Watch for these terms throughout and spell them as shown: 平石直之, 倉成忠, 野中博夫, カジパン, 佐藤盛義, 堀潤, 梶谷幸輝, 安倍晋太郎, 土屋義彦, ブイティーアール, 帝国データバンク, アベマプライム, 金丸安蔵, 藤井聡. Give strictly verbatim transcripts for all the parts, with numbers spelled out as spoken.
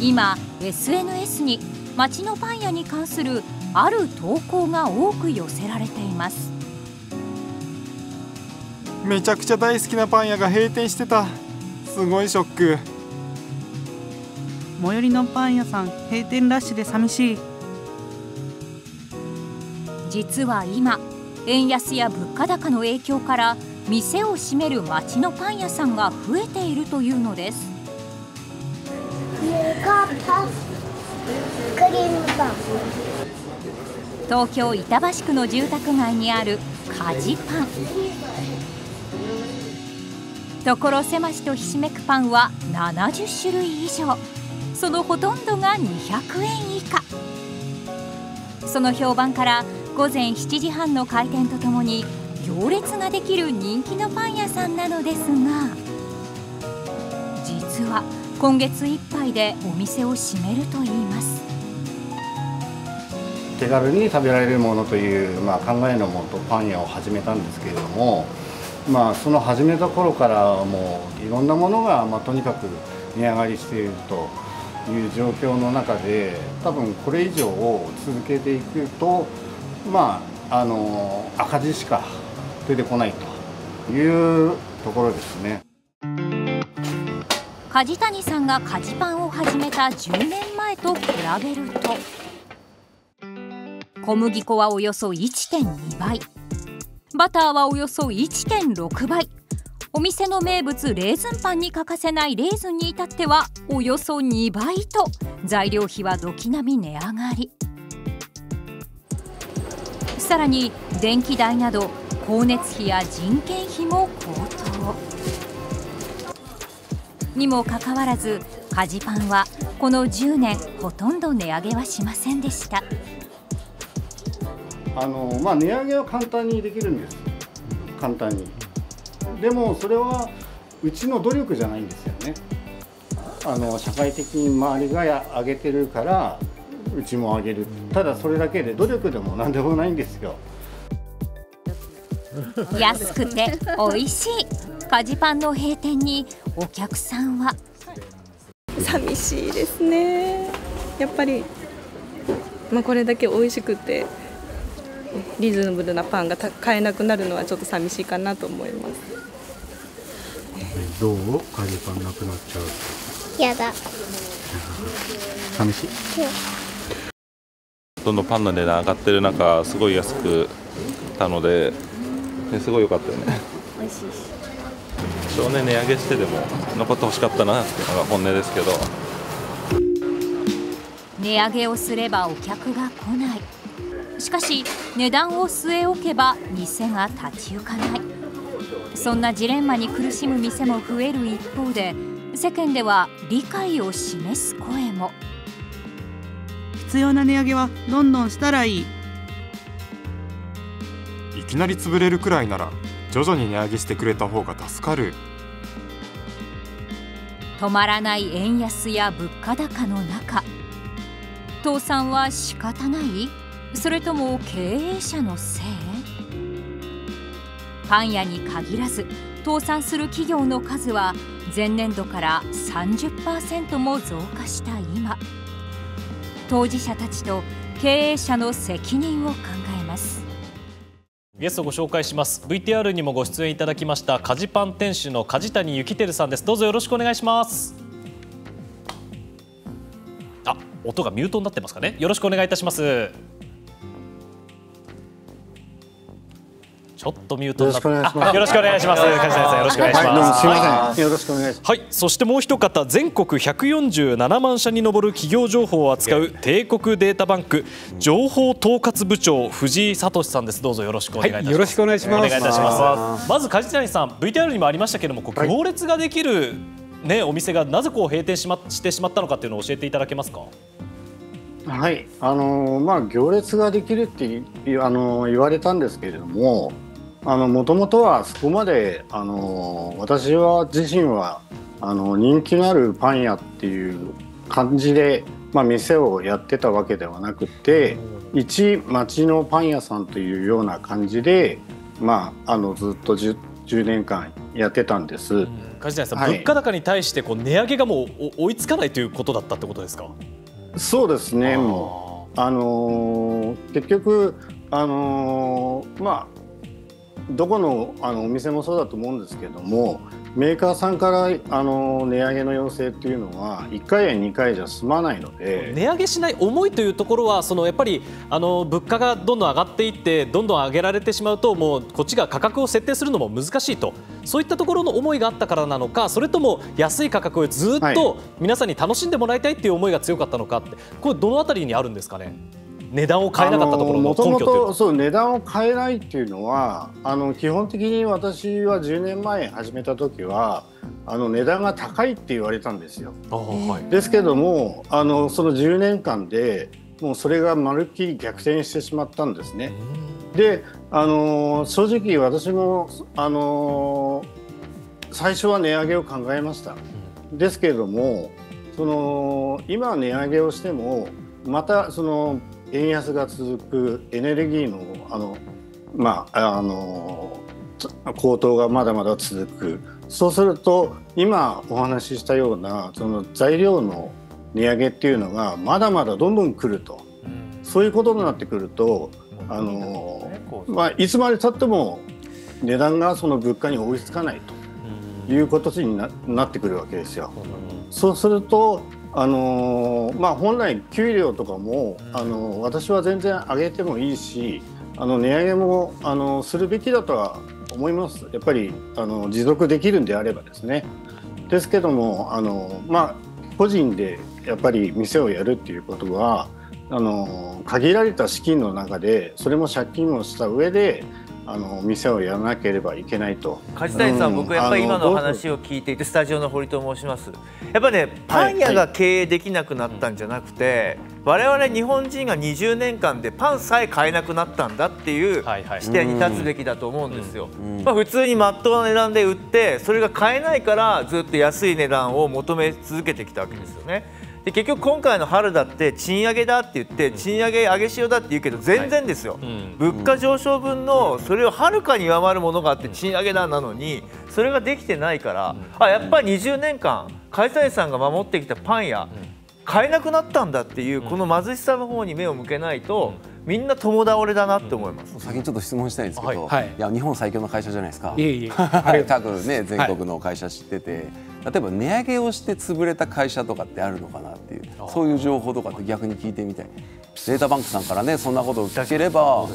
今 エスエヌエス に町のパン屋に関するある投稿が多く寄せられています。めちゃくちゃ大好きなパン屋が閉店してた。すごいショック。最寄りのパン屋さん閉店ラッシュで寂しい。実は今、円安や物価高の影響から店を閉める町のパン屋さんが増えているというのです。東京・板橋区の住宅街にあるカジパン。所狭しとひしめくパンはななじゅっしゅるい以上。そのほとんどがにひゃくえん以下。その評判から午前しちじはんの開店とともに行列ができる人気のパン屋さんなのですが、実は今月いっぱいでお店を閉めるといいます。手軽に食べられるものという、まあ、考えのもとパン屋を始めたんですけれども、まあ、その始めた頃からもういろんなものが、まあ、とにかく値上がりしているという状況の中で、多分これ以上を続けていくと、まあ、あの赤字しか出てこないというところですね。梶谷さんがカジパンを始めたじゅうねんまえと比べると、小麦粉はおよそ いってんにばい、バターはおよそ いってんろくばい、お店の名物レーズンパンに欠かせないレーズンに至ってはおよそにばいと、材料費は軒並み値上がり。さらに電気代など光熱費や人件費も高騰にもかかわらず、カジパンはこのじゅうねんほとんど値上げはしませんでした。あの、まあ、値上げは簡単にできるんです。簡単に。でもそれはうちの努力じゃないんですよね。あの社会的に周りが上げてるからうちも上げる。ただそれだけで努力でも何でもないんですよ。安くて美味しいカジパンの閉店にお客さんは寂しいですね。やっぱり、まあ、これだけ美味しくてリーズナブルなパンが買えなくなるのはちょっと寂しいかなと思います。どう？カジパンなくなっちゃう。やだ。寂しい。どんどんパンの値段上がってる中、すごい安くたので、ね、すごい良かったよね。美味しいし。少年値上げしてでも残ってほしかったなっていうのが本音ですけど。値上げをすればお客が来ない。しかし値段を据え置けば店が立ち行かない。そんなジレンマに苦しむ店も増える一方で、世間では理解を示す声も。必要な値上げはどんどんしたらいい。いきなり潰れるくらいなら徐々に値上げしてくれた方が助かる。止まらない円安や物価高の中、倒産は仕方ない？それとも経営者のせい？パン屋に限らず倒産する企業の数は前年度から さんじゅっパーセント も増加した今、当事者たちと経営者の責任を考えます。ゲストをご紹介します。 ブイティーアール にもご出演いただきましたカジパン店主の梶谷幸輝さんです。どうぞよろしくお願いします。あ、音がミュートになってますかね。よろしくお願いいたします。ちょっとミュートになってます。よろしくお願いします。梶谷さん、よろしくお願いします。はい、どうもすみません。よろしくお願いします。はい、そしてもう一方、全国ひゃくよんじゅうななまんしゃに上る企業情報を扱う帝国データバンク情報統括部長藤井聡さんです。どうぞよろしくお願いいたします。はい、よろしくお願いします。お願いいたします。まず梶谷さん、ブイティーアール にもありましたけれども、こう行列ができるね、お店がなぜこう閉店しましてしまったのかというのを教えていただけますか。はい、あのまあ行列ができるってあの言われたんですけれども。もともとはそこまであの私は自身はあの人気のあるパン屋っていう感じで、まあ、店をやってたわけではなくて、一町のパン屋さんというような感じで、まあ、あのずっと じゅう, じゅうねんかんやってたんです。梶谷さん、はい、物価高に対してこう値上げがもう追いつかないということだったってことですか。そうですね、あもうあのー、結局、あのー、まあどこの、あのお店もそうだと思うんですけども、メーカーさんからあの値上げの要請っていうのはいっかいやにかいじゃ済まないので、値上げしない思いというところは、そのやっぱりあの物価がどんどん上がっていってどんどん上げられてしまうと、もうこっちが価格を設定するのも難しいと、そういったところの思いがあったからなのか、それとも安い価格をずっと皆さんに楽しんでもらいたいっていう思いが強かったのかって、これどのあたりにあるんですかね。値段を変えなかったところの根拠というのは、もともとそう値段を変えないっていうのは、あの基本的に私はじゅうねんまえ始めた時はあの値段が高いって言われたんですよ。はい、ですけどもあのそのじゅうねんかんでもうそれがまるっきり逆転してしまったんですね。であの正直私もあの最初は値上げを考えました。ですけれどもその今値上げをしてもまたその円安が続く、エネルギーのあの、まあ、あの高騰がまだまだ続く、そうすると今お話ししたようなその材料の値上げっていうのがまだまだどんどん来ると、うん、そういうことになってくると、うん、あの、うんまあ、いつまでたっても値段がその物価に追いつかないということに な, なってくるわけですよ。うん、そうするとあのまあ、本来、給料とかもあの私は全然上げてもいいし、あの値上げもあのするべきだとは思います、やっぱりあの持続できるんであればですね。ですけどもあの、まあ、個人でやっぱり店をやるっていうことはあの限られた資金の中でそれも借金をした上であの店をやらなければいけないと。梶谷さん、うん、僕やっぱり今の話を聞いていて、スタジオの堀と申します。やっぱね、パン屋が経営できなくなったんじゃなくて、はいはい、我々日本人がにじゅうねんかんでパンさえ買えなくなったんだっていう視点に立つべきだと思うんですよ。まあ普通に真っ当な値段で売って、それが買えないからずっと安い値段を求め続けてきたわけですよね。で結局今回の春だって賃上げだって言って、賃上げ上げしようだって言うけど全然ですよ、物価上昇分のそれをはるかに上回るものがあって賃上げだなのに、それができてないから、あやっぱりにじゅうねんかん梶谷さんが守ってきたパン屋買えなくなったんだっていう、この貧しさの方に目を向けないとみんな共倒れだなって思います。先にちょっと質問したいんですけど、はい、いや日本最強の会社じゃないですか。いえいえ多分ね全国の会社知ってて、はい、例えば値上げをして潰れた会社とかってあるのかなっていう、そういう情報とかって逆に聞いてみたい。データバンクさんからねそんなことを聞ければ、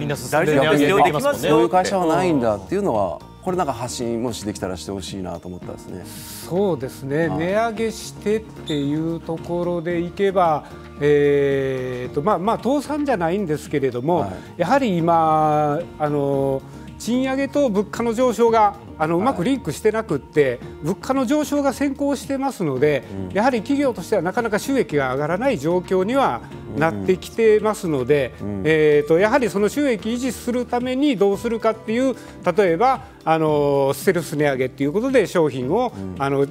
みんな大丈夫、利用できますよ。そういう会社はないんだっていうのは。これなんか発信もしできたらしてほしいなと思ったですね。そうですね、はい、値上げしてっていうところでいけば、えーとまあまあ、倒産じゃないんですけれども、はい、やはり今あの賃上げと物価の上昇があのうまくリンクしてなくって、はい、物価の上昇が先行してますので、うん、やはり企業としてはなかなか収益が上がらない状況にはなってきてますので、うんうん、えーとやはりその収益維持するためにどうするかっていう、例えばあのセルフ値上げということで商品を、うん、あの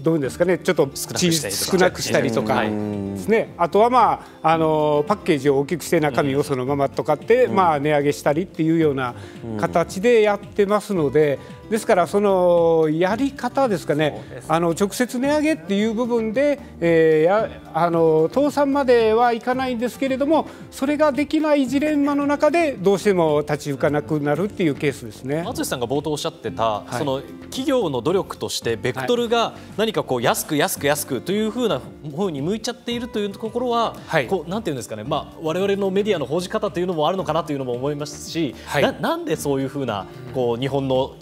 どういうんですかね、ちょっと少なくしたりとかですね。あとはまああのパッケージを大きくして中身をそのままとかって、うん、まあ値上げしたりっていうような形でやってますので、ですからそのやり方ですかね、あの直接値上げっていう部分で、えー、やあの倒産まではいかないんですけれども、それができないジレンマの中でどうしても立ち行かなくなるっていうケースですね。淳さんが冒頭おっしゃってた、はい、その企業の努力としてベクトルが、はい、何かこう安く安く安くというふうな方に向いちゃっているというところは、はい、こうなんていうんですかね、まあ我々のメディアの報じ方というのもあるのかなというのも思いますし、はい、な, なんでそういうふうなこう日本の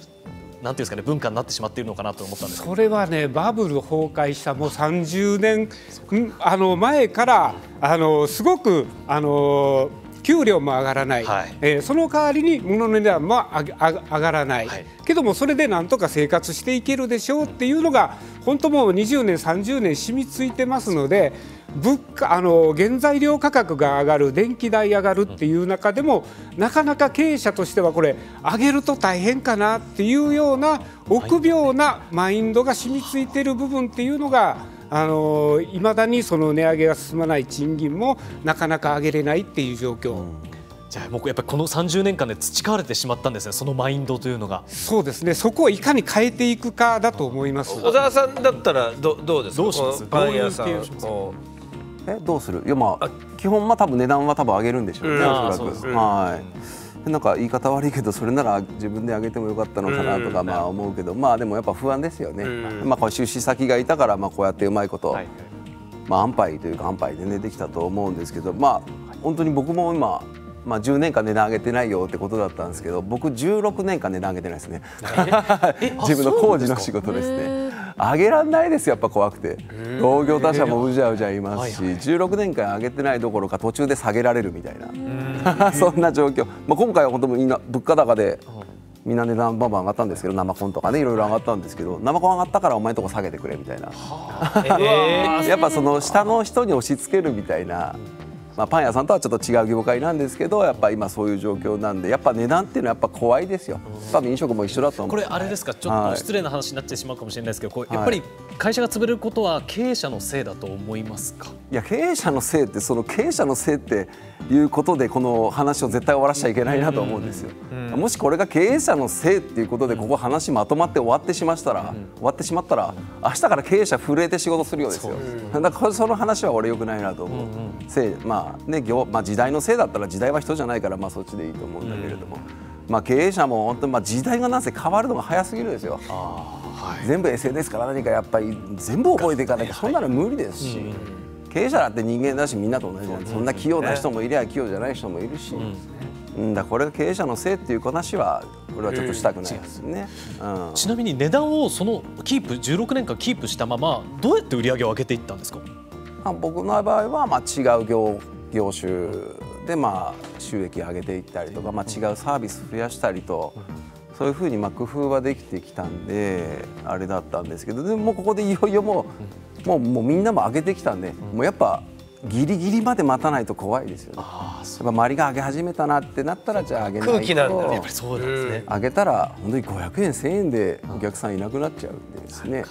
なんていうんですかね、文化になってしまっているのかなと思ったんですけど。それはね、バブル崩壊したもうさんじゅうねんあの前からあのすごくあの給料も上がらない、はい、えー、その代わりに物の値段も上がらない、はい、けどもそれでなんとか生活していけるでしょうっていうのが本当もうにじゅうねんさんじゅうねん染みついてますので、物価あの原材料価格が上がる、電気代上がるっていう中でも、うん、なかなか経営者としてはこれ上げると大変かなっていうような臆病なマインドが染みついている部分っていうのが、あのいまだにその値上げが進まない、賃金もなかなか上げれないっていう状況じゃあもうやっぱりこのさんじゅうねんかんで培われてしまったんですね、そのマインドというのが。そうですね、そこをいかに変えていくかだと思います。小沢さんだったら ど, どうですか、どうしますパン屋さんをどうする。いや、まあ基本は多分値段は多分上げるんでしょうね、おそらく。はい、なんか言い方悪いけど、それなら自分で上げてもよかったのかなとか、まあ思うけど、まあでもやっぱ不安ですよね。まあこう出資先がいたから、まあこうやってうまいこと、まあ安牌というか安牌でねできたと思うんですけど、まあ本当に僕も今まあじゅうねんかん値段上げてないよってことだったんですけど、僕じゅうろくねんかん値段上げてないですね。自分の工事の仕事ですね。上げられないですよ、やっぱ怖くて。同業他社もうじゃうじゃいますし、じゅうろくねんかん上げてないどころか途中で下げられるみたいなそんな状況、まあ、今回は本当にみんな物価高でみんな値段バンバン上がったんですけど、生コンとかねいろいろ上がったんですけど、生コン上がったからお前のとこ下げてくれみたいなやっぱその下の人に押し付けるみたいな。まあパン屋さんとはちょっと違う業界なんですけど、やっぱ今そういう状況なんで、やっぱ値段っていうのはやっぱ怖いですよ。多分飲食も一緒だと思う。これあれですか、ちょっと失礼な話になってしまうかもしれないですけど、はい、やっぱり会社が潰れることは経営者のせいだと思いますか。いや、経営者のせいって、その経営者のせいっていうことでこの話を絶対終わらしちゃいけないなと思うんですよ。もしこれが経営者のせいっていうことでここ話まとまって終わってしまったら、終わってしまったら明日から経営者震えて仕事するようですよ。だからその話は俺良くないなと思う。せい、まあね、業、まあ時代のせいだったら時代は人じゃないから、まあそっちでいいと思うんだけれども、まあ経営者も本当にまあ時代がなんせ変わるのが早すぎるですよ。はい、全部 エスエヌエス から何かやっぱり全部覚えていかなきゃそんなの無理ですし。経営者だって人間だし、みんなと同じじゃない。そんな器用な人もいれば器用じゃない人もいるし、うん、だこれが経営者のせいっていう話は俺はちょっとしたくないですね。うん、ちなみに値段をそのキープじゅうろくねんかんキープしたままどうやって売り上げを上げていったんですか。まあ僕の場合はまあ違う 業, 業種でまあ収益を上げていったりとか、まあ違うサービス増やしたりと。そういうふうにまあ工夫はできてきたんであれだったんですけど、でももうここでいよいよもう、もう、もうみんなも上げてきたんで、もうやっぱギリギリまで待たないと怖いですよね。やっぱ周りが上げ始めたなってなったら、じゃあ上げないと空気なんだね。やっぱりそうなんですね。上げたら本当にごひゃくえんせんえんでお客さんいなくなっちゃうんですね。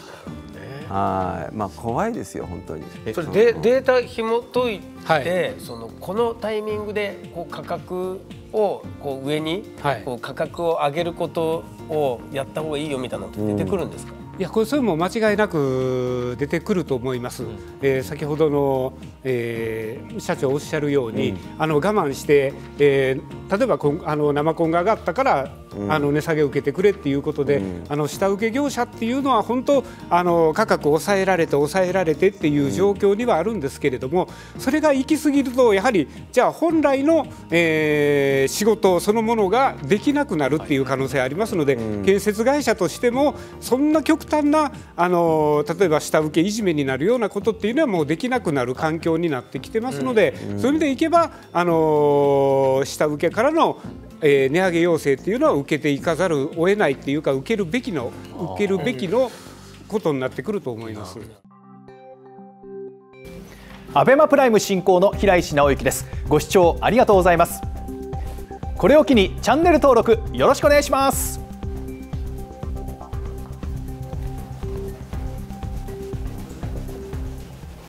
はい、まあ怖いですよ本当に。それでデータ紐解いて、はい、そのこのタイミングでこう価格をこう上に、はい、こう価格を上げることをやった方がいいよみたいなのって出てくるんですか。うん、いや、これそれも間違いなく出てくると思います。うん、えー、先ほどの、えー、社長おっしゃるように、うん、あの我慢して、えー、例えばこんあの生コンが上がったから、うん、あの値下げを受けてくれっていうことで、うん、あの下請け業者っていうのは本当あの価格を抑えられて抑えられてっていう状況にはあるんですけれども、それが行き過ぎるとやはりじゃあ本来の、えー、仕事そのものができなくなるっていう可能性ありますので、うん、建設会社としてもそんな極端なあの例えば下請けいじめになるようなことっていうのはもうできなくなる環境になってきてますので、うん、そういう意味でいけばあの下請けからの、えー、値上げ要請っていうのは受けていかざるを得ないっていうか、受けるべきの受けるべきのことになってくると思います。アベマプライム進行の平石直之です。ご視聴ありがとうございます。これを機にチャンネル登録よろしくお願いします。